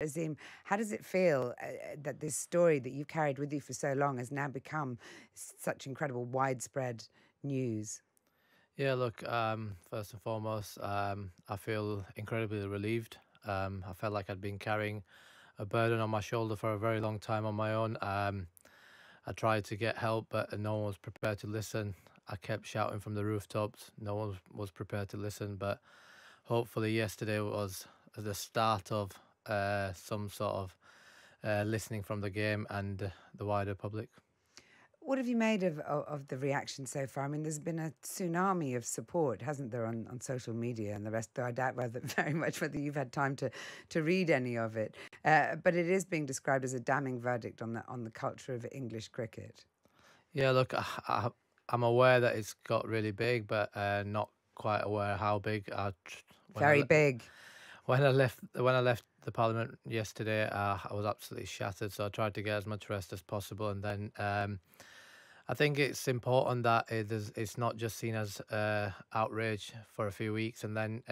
Azim, how does it feel that this story that you've carried with you for so long has now become such incredible widespread news? Yeah, look, first and foremost, I feel incredibly relieved. I felt like I'd been carrying a burden on my shoulder for a very long time on my own. I tried to get help, but no one was prepared to listen. I kept shouting from the rooftops. No one was prepared to listen, but hopefully yesterday was the start of some sort of listening from the game and the wider public. What have you made of the reaction so far? I mean, there's been a tsunami of support, hasn't there, on social media and the rest, though I doubt very much whether you've had time to read any of it. But it is being described as a damning verdict on the culture of English cricket. Yeah, look, I'm aware that it's got really big, but not quite aware how big. Very big. When I left the Parliament yesterday, I was absolutely shattered. So I tried to get as much rest as possible, and then I think it's important that it's not just seen as outrage for a few weeks, and then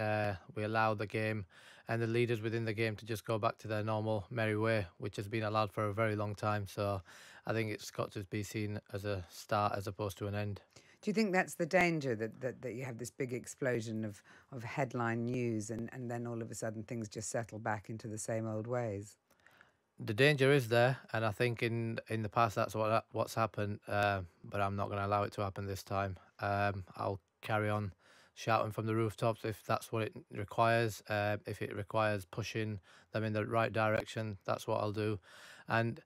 we allow the game and the leaders within the game to just go back to their normal merry way, which has been allowed for a very long time. So I think it's got to be seen as a start as opposed to an end. Do you think that's the danger, that you have this big explosion of headline news and then all of a sudden things just settle back into the same old ways? The danger is there, and I think in the past that's what's happened, but I'm not going to allow it to happen this time. I'll carry on shouting from the rooftops if that's what it requires. If it requires pushing them in the right direction, that's what I'll do. And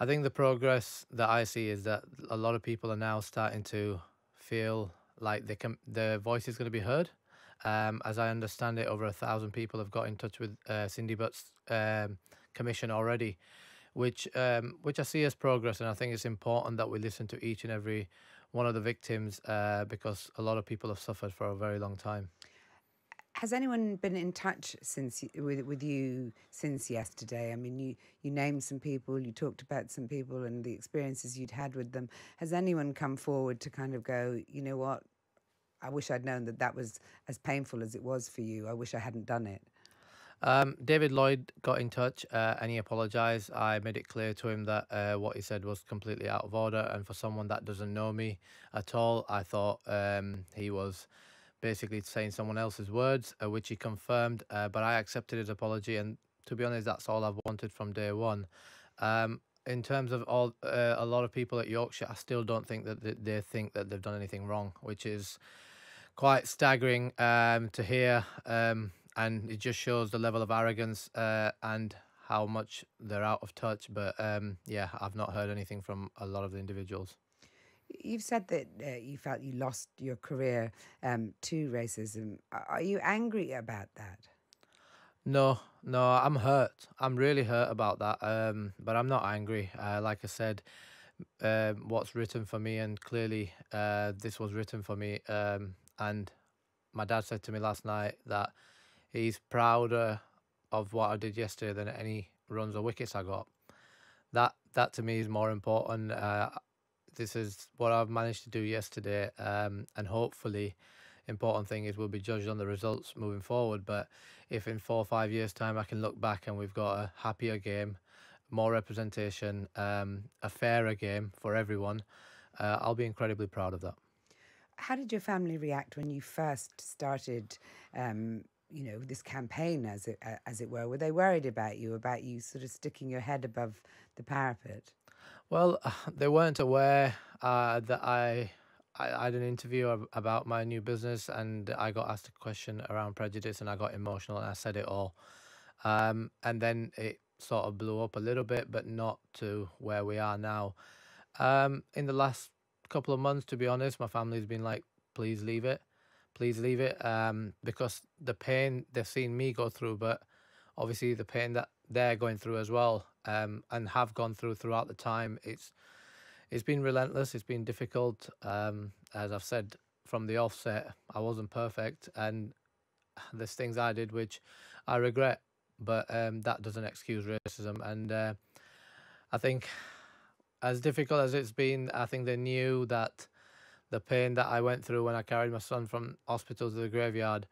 I think the progress that I see is that a lot of people are now starting to feel like their voice is going to be heard. As I understand it, over 1,000 people have got in touch with Cindy Butts' commission already, which I see as progress, and I think it's important that we listen to each and every one of the victims because a lot of people have suffered for a very long time. Has anyone been in touch with you since yesterday? I mean, you named some people, you talked about some people and the experiences you'd had with them. Has anyone come forward to kind of go, you know what, I wish I'd known that was as painful as it was for you. I wish I hadn't done it. David Lloyd got in touch and he apologised. I made it clear to him that what he said was completely out of order. And for someone that doesn't know me at all, I thought he was basically saying someone else's words, which he confirmed, but I accepted his apology, and to be honest, that's all I've wanted from day one. In terms of a lot of people at Yorkshire, I still don't think that they think that they've done anything wrong, which is quite staggering to hear, and it just shows the level of arrogance and how much they're out of touch. But yeah, I've not heard anything from a lot of the individuals. You've said that you felt you lost your career to racism. Are you angry about that? No, I'm hurt. I'm really hurt about that, but I'm not angry. Like I said, what's written for me, and clearly this was written for me, and my dad said to me last night that he's prouder of what I did yesterday than any runs or wickets I got. That to me is more important. This is what I've managed to do yesterday, and hopefully important thing is we'll be judged on the results moving forward. But if in 4 or 5 years time I can look back and we've got a happier game, more representation, a fairer game for everyone, I'll be incredibly proud of that. How did your family react when you first started you know, this campaign, as it were? Were they worried about you sort of sticking your head above the parapet? Well, they weren't aware that I had an interview about my new business, and I got asked a question around prejudice, and I got emotional and I said it all. And then it sort of blew up a little bit, but not to where we are now. In the last couple of months, to be honest, my family's been like, please leave it. Please leave it, because the pain they've seen me go through, but obviously the pain that they're going through as well, and have gone through throughout the time, it's been relentless, it's been difficult. As I've said from the offset, I wasn't perfect, and there's things I did which I regret, but that doesn't excuse racism. And I think as difficult as it's been, I think they knew that the pain that I went through when I carried my son from hospital to the graveyard,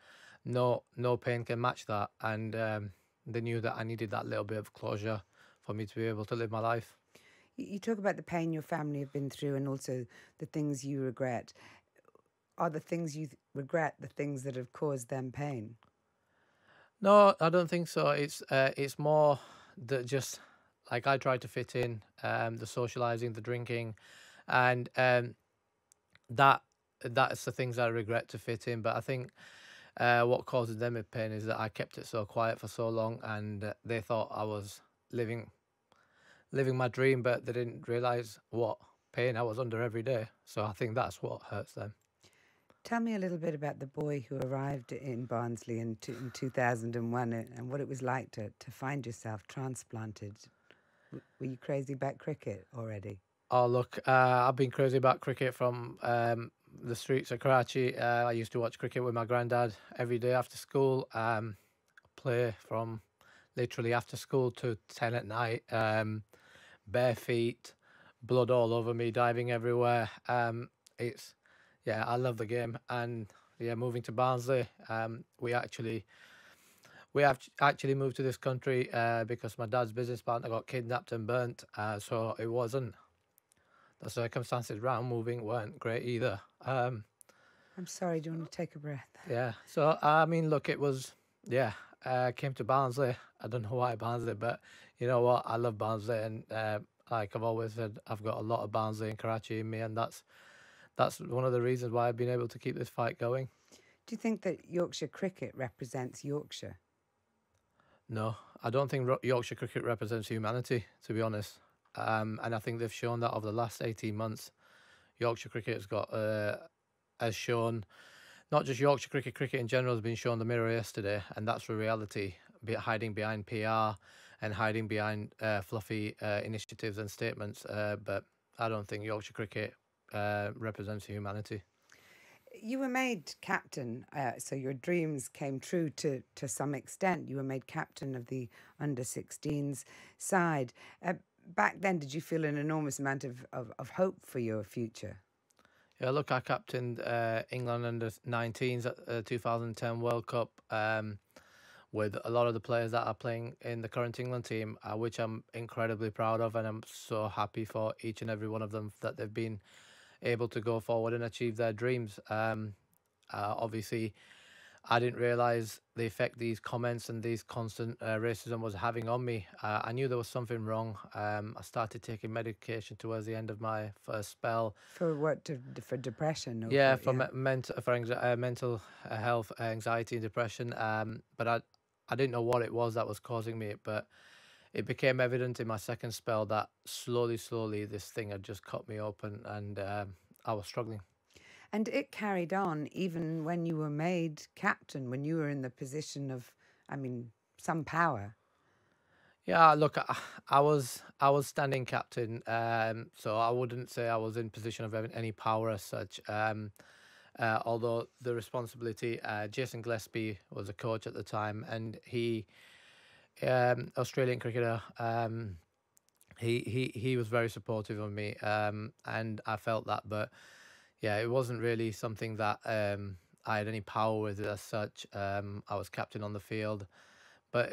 no pain can match that. And They knew that I needed that little bit of closure for me to be able to live my life. You talk about the pain your family have been through and also the things you regret. Are the things you regret the things that have caused them pain? No, I don't think so. It's more that just, like, I tried to fit in, the socialising, the drinking, and that's the things I regret to fit in. But I think what causes them pain is that I kept it so quiet for so long, and they thought I was living my dream, but they didn't realise what pain I was under every day. So I think that's what hurts them. Tell me a little bit about the boy who arrived in Barnsley in 2001 and what it was like to find yourself transplanted. Were you crazy about cricket already? Oh, look, I've been crazy about cricket from the streets of Karachi. I used to watch cricket with my granddad every day after school, play from literally after school to 10 at night, bare feet, blood all over me, diving everywhere. Yeah, I love the game. And yeah, moving to Barnsley, we actually moved to this country because my dad's business partner got kidnapped and burnt. So it wasn't, the circumstances around moving weren't great either. I'm sorry, do you want to take a breath? Yeah, so I mean, look, it was, yeah, came to Barnsley. I don't know why Barnsley, but you know what, I love Barnsley. And like I've always said, I've got a lot of Barnsley and Karachi in me, and that's one of the reasons why I've been able to keep this fight going. Do you think that Yorkshire cricket represents Yorkshire? No, I don't think Yorkshire cricket represents humanity, to be honest. And I think they've shown that over the last 18 months. Yorkshire cricket has shown, not just Yorkshire cricket, cricket in general has been shown the mirror yesterday, and that's the reality, hiding behind PR and hiding behind fluffy initiatives and statements. But I don't think Yorkshire cricket represents humanity. You were made captain, so your dreams came true to some extent. You were made captain of the under-16s side. Back then, did you feel an enormous amount of hope for your future? Yeah, look, I captained England under-19s at the 2010 World Cup with a lot of the players that are playing in the current England team, which I'm incredibly proud of, and I'm so happy for each and every one of them that they've been able to go forward and achieve their dreams. Obviously, I didn't realise the effect these comments and these constant racism was having on me. I knew there was something wrong. I started taking medication towards the end of my first spell. For what? For depression? Or yeah, for mental health, anxiety and depression. But I didn't know what it was that was causing me, but it became evident in my second spell that slowly this thing had just cut me open, and I was struggling. And it carried on even when you were made captain, when you were in the position of, I mean, some power. Yeah, look, I was standing captain, so I wouldn't say I was in position of any power as such. Although the responsibility, Jason Gillespie was a coach at the time, and he, Australian cricketer, he was very supportive of me, and I felt that, but yeah, it wasn't really something that I had any power with as such. I was captain on the field, but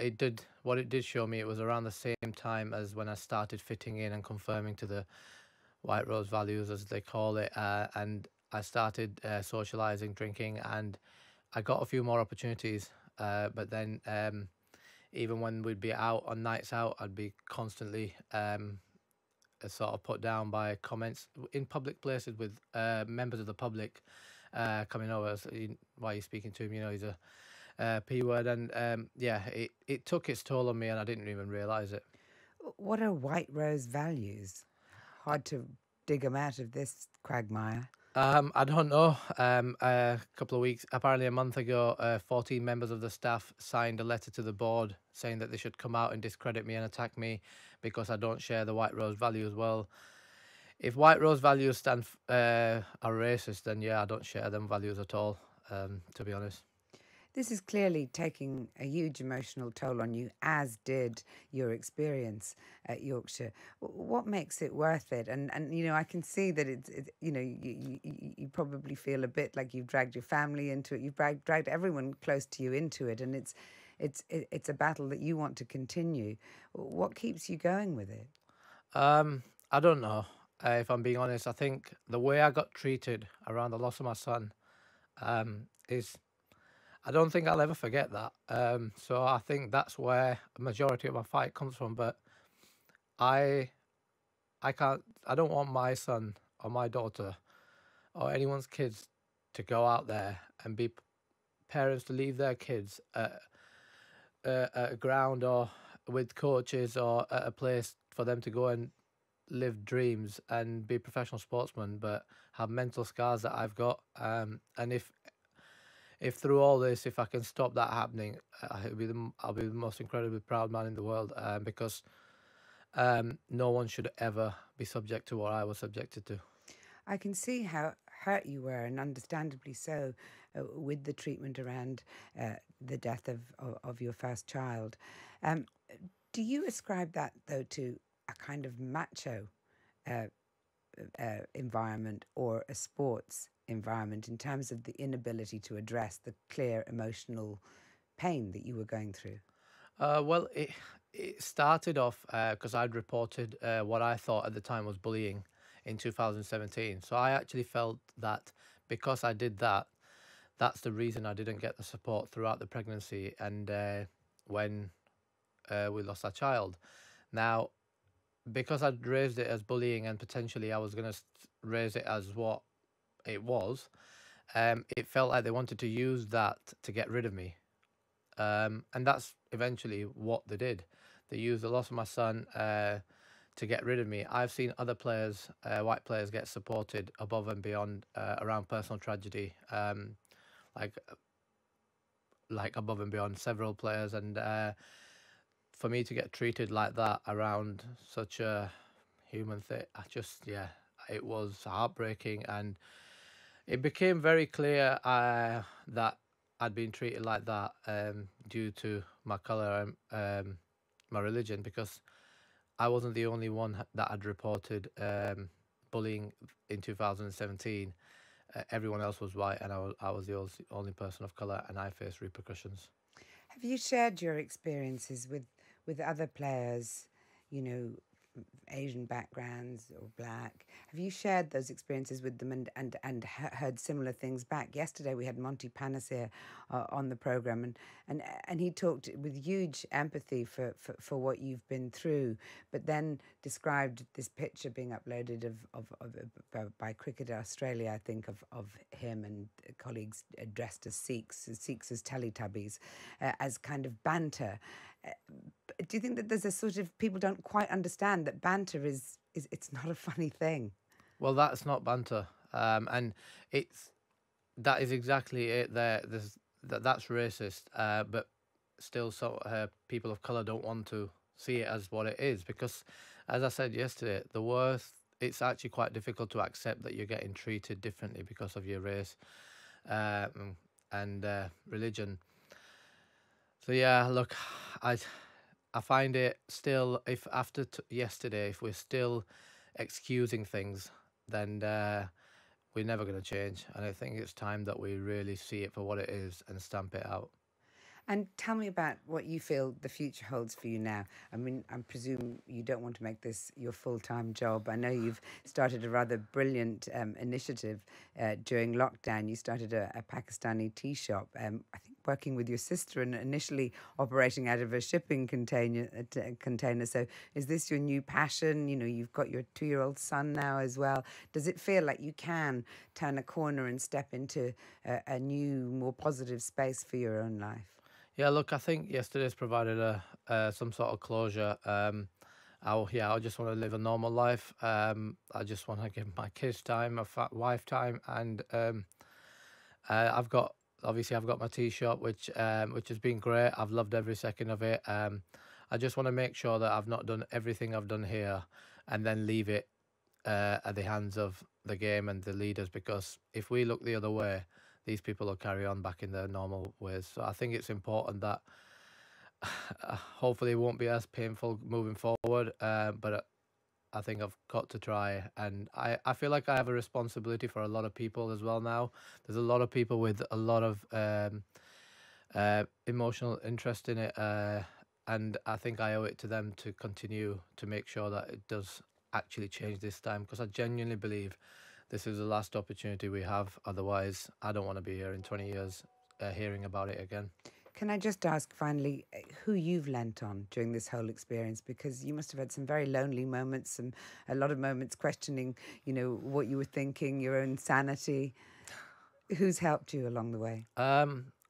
what it did show me, it was around the same time as when I started fitting in and conforming to the White Rose values, as they call it, and I started socialising, drinking, and I got a few more opportunities, but then even when we'd be out on nights out, I'd be constantly sort of put down by comments in public places with members of the public coming over. So why are you speaking to him? You know, he's a P-word. And yeah, it took its toll on me, and I didn't even realise it. What are White Rose values? Hard to dig them out of this quagmire. I don't know. A couple of weeks, apparently a month ago, 14 members of the staff signed a letter to the board saying that they should come out and discredit me and attack me because I don't share the White Rose values. Well, if White Rose values are racist, then yeah, I don't share them values at all, to be honest. This is clearly taking a huge emotional toll on you, as did your experience at Yorkshire. What makes it worth it? And you know, I can see that it's you know, you probably feel a bit like you've dragged your family into it, you've dragged everyone close to you into it, and it's it's a battle that you want to continue. What keeps you going with it? I don't know. If I'm being honest, I think the way I got treated around the loss of my son is, I don't think I'll ever forget that. So I think that's where a majority of my fight comes from. But I don't want my son or my daughter or anyone's kids to go out there and be parents to leave their kids at a ground or with coaches or at a place for them to go and live dreams and be professional sportsmen, but have mental scars that I've got. And if through all this, if I can stop that happening, I'll be the most incredibly proud man in the world. Because no one should ever be subject to what I was subjected to. I can see how hurt you were, and understandably so, with the treatment around the death of your first child. Do you ascribe that, though, to a kind of macho environment or a sports environment in terms of the inability to address the clear emotional pain that you were going through? Well, it started off because I'd reported what I thought at the time was bullying in 2017. So I actually felt that because I did that, that's the reason I didn't get the support throughout the pregnancy and when we lost our child. Now, because I'd raised it as bullying and potentially I was going to raise it as what it was, it felt like they wanted to use that to get rid of me. And that's eventually what they did. They used the loss of my son to get rid of me. I've seen other players, white players, get supported above and beyond around personal tragedy, like above and beyond several players. And for me to get treated like that around such a human thing, I just, yeah, it was heartbreaking. And it became very clear that I'd been treated like that due to my colour and my religion, because I wasn't the only one that had reported bullying in 2017. Everyone else was white, and I was the only person of colour, and I faced repercussions. Have you shared your experiences with other players, you know, Asian backgrounds or black? Have you shared those experiences with them and heard similar things back? Yesterday we had Monty Panesar on the programme, and he talked with huge empathy for what you've been through, but then described this picture being uploaded by Cricket Australia, I think, of him and colleagues dressed as Sikhs as Teletubbies, as kind of banter. Do you think that there's a sort of, people don't quite understand that banter is it's not a funny thing? Well, that's not banter, and that is exactly it. That's racist, but still, people of colour don't want to see it as what it is, because, as I said yesterday, the worst. It's actually quite difficult to accept that you're getting treated differently because of your race and religion. So yeah, look, I find it still, if after yesterday, if we're still excusing things, then we're never going to change. And I think it's time that we really see it for what it is and stamp it out. And tell me about what you feel the future holds for you now. I mean, I presume you don't want to make this your full-time job. I know you've started a rather brilliant initiative during lockdown. You started a Pakistani tea shop, I think working with your sister and initially operating out of a shipping container. So is this your new passion? You know, you've got your 2-year-old son now as well. Does it feel like you can turn a corner and step into a new, more positive space for your own life? Yeah, look, I think yesterday's provided some sort of closure. I just want to live a normal life. I just want to give my kids time, my wife time, and I've got my tea shop, which has been great. I've loved every second of it. I just want to make sure that I've not done everything I've done here and then leave it at the hands of the game and the leaders, because if we look the other way, these people will carry on back in their normal ways. So I think it's important that hopefully it won't be as painful moving forward, but I think I've got to try. And I feel like I have a responsibility for a lot of people as well now. There's a lot of people with a lot of emotional interest in it, and I think I owe it to them to continue to make sure that it does actually change this time, because I genuinely believe this is the last opportunity we have. Otherwise, I don't want to be here in 20 years hearing about it again. Can I just ask finally who you've lent on during this whole experience? Because you must have had some very lonely moments and a lot of moments questioning, you know, what you were thinking, your own sanity. Who's helped you along the way?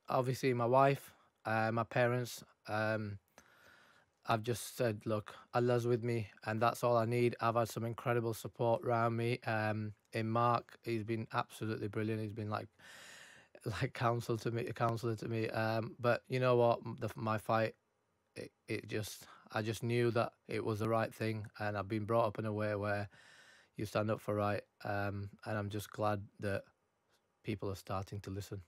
Obviously my wife, my parents. I've just said, look, Allah's with me and that's all I need. I've had some incredible support around me. In Mark, he's been absolutely brilliant. He's been like a counsellor to me. But you know what, my fight, I just knew that it was the right thing, and I've been brought up in a way where you stand up for right, and I'm just glad that people are starting to listen.